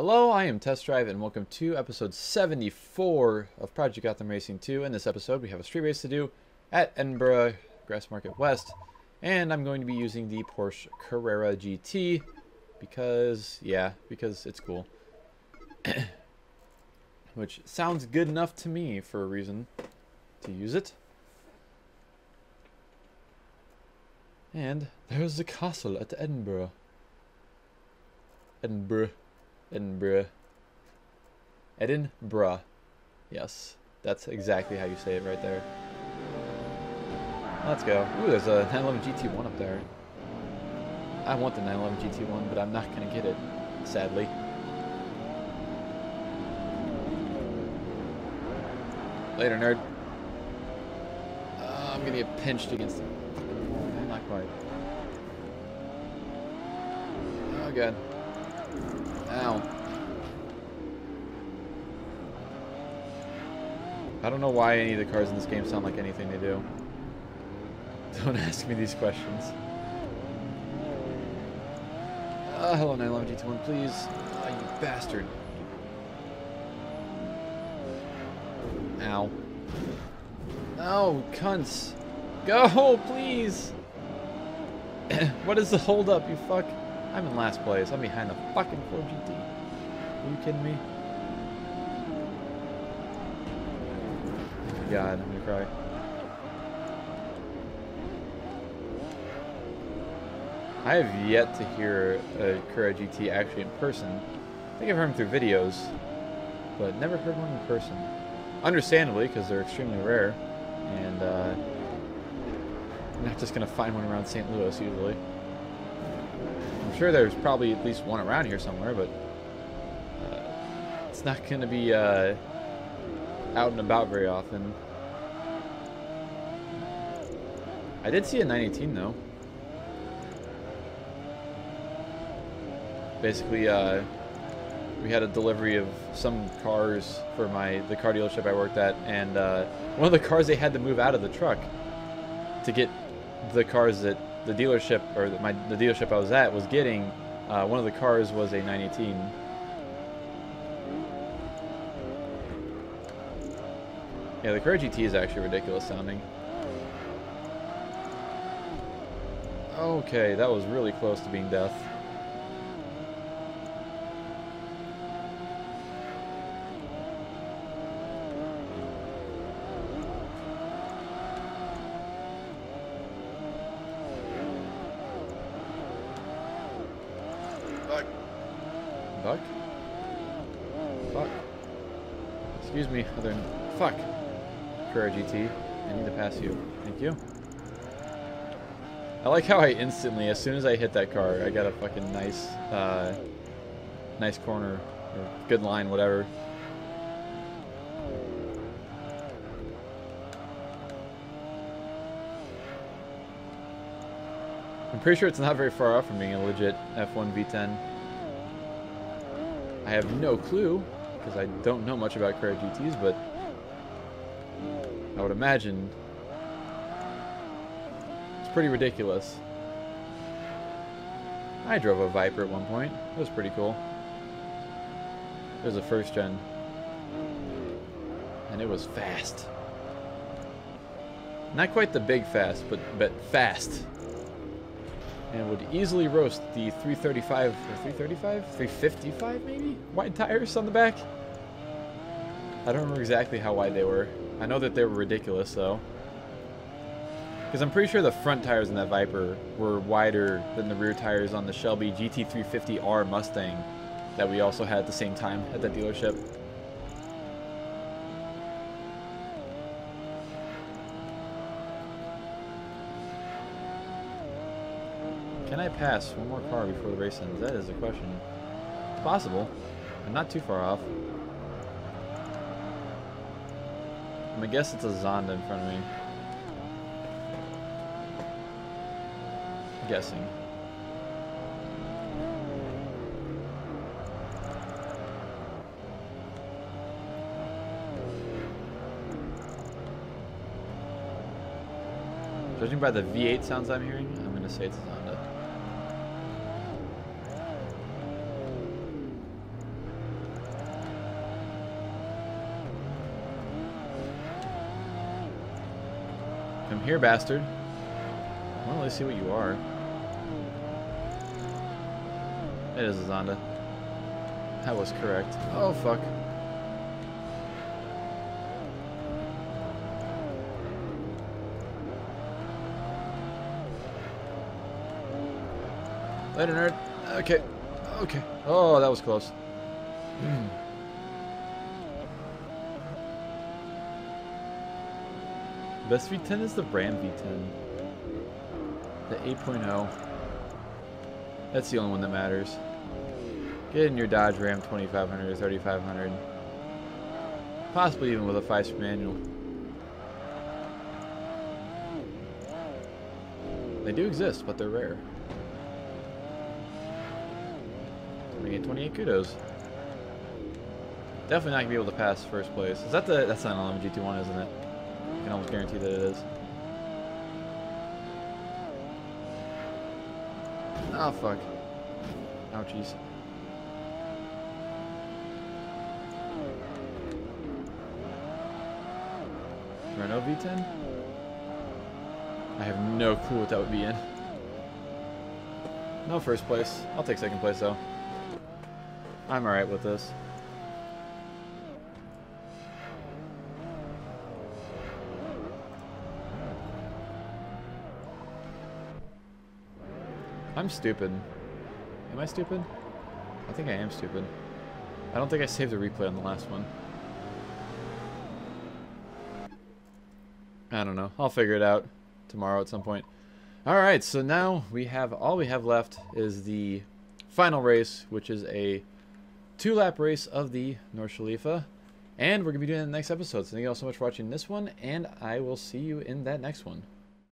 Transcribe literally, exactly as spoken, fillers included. Hello, I am Test Drive, and welcome to episode seventy-four of Project Gotham Racing two. In this episode, we have a street race to do at Edinburgh Grassmarket West, and I'm going to be using the Porsche Carrera G T because, yeah, because it's cool. Which sounds good enough to me for a reason to use it. And there's the castle at Edinburgh. Edinburgh. Edinburgh. Edinburgh. Yes, that's exactly how you say it right there. Let's go. Ooh, there's a nine eleven G T one up there. I want the nine eleven G T one, but I'm not going to get it, sadly. Later, nerd. Uh, I'm going to get pinched against him. Not quite. Oh, God. Ow. I don't know why any of the cars in this game sound like anything they do. Don't ask me these questions. Uh, hello, nine eleven G T one, please. Ah, oh, you bastard. Ow. No, cunts. Go, please. What is the holdup, you fuck? I'm in last place. I'm behind the fucking Ford G T. Are you kidding me? God, I'm gonna cry. I have yet to hear a Carrera G T actually in person. I think I've heard them through videos, but never heard one in person. Understandably, because they're extremely rare, and uh, I'm not just gonna find one around Saint Louis usually. I'm sure there's probably at least one around here somewhere, but uh, it's not going to be uh, out and about very often. I did see a nine eighteen, though. Basically, uh, we had a delivery of some cars for my the car dealership I worked at, and uh, one of the cars they had to move out of the truck to get the cars that the dealership, or my the dealership I was at, was getting. Uh, one of the cars was a nine eighteen. Yeah, the Carrera G T is actually ridiculous sounding. Okay, that was really close to being death. Fuck. Fuck. Excuse me, other... Fuck. Carrera G T, I need to pass you. Thank you. I like how I instantly, as soon as I hit that car, I got a fucking nice, uh... nice corner, or good line, whatever. I'm pretty sure it's not very far off from being a legit F one V ten. I have no clue, because I don't know much about Carrera G Ts, but I would imagine it's pretty ridiculous. I drove a Viper at one point. It was pretty cool. It was a first gen. And it was fast. Not quite the big fast, but, but fast. And would easily roast the three thirty-five, or three thirty-five? three fifty-five, maybe? Wide tires on the back? I don't remember exactly how wide they were. I know that they were ridiculous, though. Because I'm pretty sure the front tires in that Viper were wider than the rear tires on the Shelby G T three fifty R Mustang that we also had at the same time at that dealership. Can I pass one more car before the race ends? That is a question. It's possible. I'm not too far off. I'm gonna guess it's a Zonda in front of me. I'm guessing. Judging by the V eight sounds I'm hearing, I'm gonna say it's a Zonda. Come here, bastard. Well, let's see what you are. It is a Zonda. That was correct. Oh, fuck. Later, nerd. Okay. Okay. Oh, that was close. Mm. Best V ten is the Ram V ten. The eight point oh. That's the only one that matters. Get in your Dodge Ram twenty-five hundred or thirty-five hundred. Possibly even with a five-speed manual. They do exist, but they're rare. twenty-eight kudos. Definitely not gonna be able to pass first place. Is that the? That's not an L M G G T one, isn't it? I can almost guarantee that it is. Ah, oh, fuck. Ouchies. Renault V ten? I have no clue what that would be in. No first place. I'll take second place though. I'm alright with this. I'm stupid. Am I stupid? I think I am stupid. I don't think I saved the replay on the last one. I don't know. I'll figure it out tomorrow at some point. Alright, so now we have, all we have left is the final race, which is a two lap race of the North Shalifa, and we're going to be doing it in the next episode. So thank you all so much for watching this one, and I will see you in that next one.